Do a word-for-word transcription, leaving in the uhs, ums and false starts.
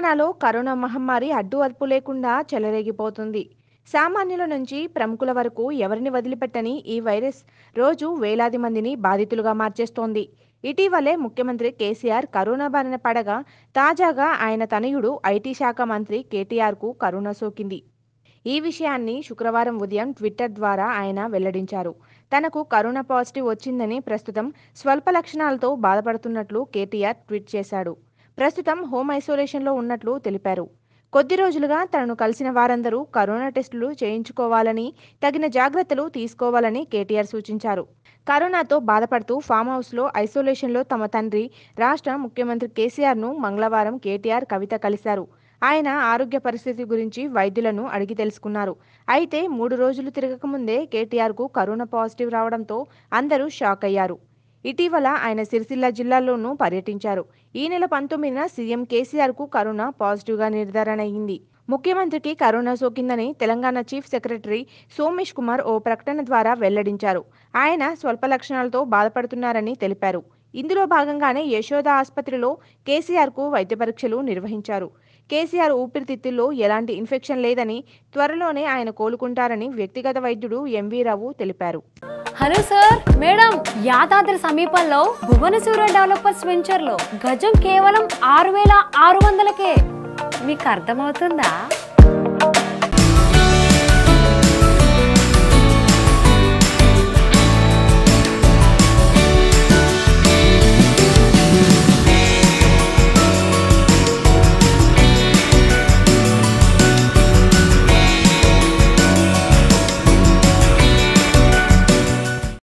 తెలంగాణలో కరోనా మహమ్మారి అడ్డు అదుపు లేకుండా చెలరేగిపోతుంది. సామాన్యుల నుంచి ప్రముఖుల వరకు ఎవరిని వదిలిపెట్టని ఈ వైరస్ రోజు వేలాది మందిని బాధితులుగా మార్చేస్తోంది. ఇటీవలే ముఖ్యమంత్రి కేసీఆర్ కరోనా బారిన పడగా తాజాగా ఆయన తనయుడు ఐటీ శాఖ మంత్రి కేటీఆర్కు కరోనా సోకింది. ఈ విషయాన్ని శుక్రవారం ఉదయం ట్విట్టర్ ద్వారా ఆయన వెల్లడించారు. తనకు కరోనా పాజిటివ్ వచ్చిందని, ప్రస్తుతం స్వల్ప లక్షణాలతో బాధపడుతున్నట్లు కేటీఆర్ ట్వీట్ చేశాడు. ప్రస్తుతం హోమ్ ఐసోలేషన్లో ఉన్నట్లు తెలిపారు. కొద్ది రోజులుగా తనను కలిసిన వారందరూ కరోనా టెస్టులు చేయించుకోవాలని, తగిన జాగ్రత్తలు తీసుకోవాలని కేటీఆర్ సూచించారు. కరోనాతో బాధపడుతూ ఫామ్ హౌస్లో ఐసోలేషన్లో తమ తండ్రి, రాష్ట్ర ముఖ్యమంత్రి కేసీఆర్ను మంగళవారం కేటీఆర్, కవిత కలిశారు. ఆయన ఆరోగ్య పరిస్థితి గురించి వైద్యులను అడిగి తెలుసుకున్నారు. అయితే మూడు రోజులు తిరగకముందే కేటీఆర్కు కరోనా పాజిటివ్ రావడంతో అందరూ షాక్ అయ్యారు. ఇటీవల ఆయన సిరిసిల్ల జిల్లాలోనూ పర్యటించారు. ఈ నెల పంతొమ్మిదిన సీఎం కేసీఆర్కు కరోనా పాజిటివ్గా నిర్ధారణ అయింది. ముఖ్యమంత్రికి కరోనా సోకిందని తెలంగాణ చీఫ్ సెక్రటరీ సోమేష్ కుమార్ ఓ ప్రకటన ద్వారా వెల్లడించారు. ఆయన స్వల్ప లక్షణాలతో బాధపడుతున్నారని తెలిపారు. ఇందులో భాగంగానే యశోద ఆసుపత్రిలో కేసీఆర్కు వైద్య పరీక్షలు నిర్వహించారు. కేసీఆర్ ఊపిరితిత్తుల్లో ఎలాంటి ఇన్ఫెక్షన్ లేదని, త్వరలోనే ఆయన కోలుకుంటారని వ్యక్తిగత వైద్యుడు ఎంవీ రావు తెలిపారు. హలో సార్, మేడం, యాదాద్రి సమీపంలో భువనసూర డెవలపర్స్ వెంచర్లో గజం కేవలం ఆరు వేల ఆరు వందలకే. మీకు అర్థమవుతుందా?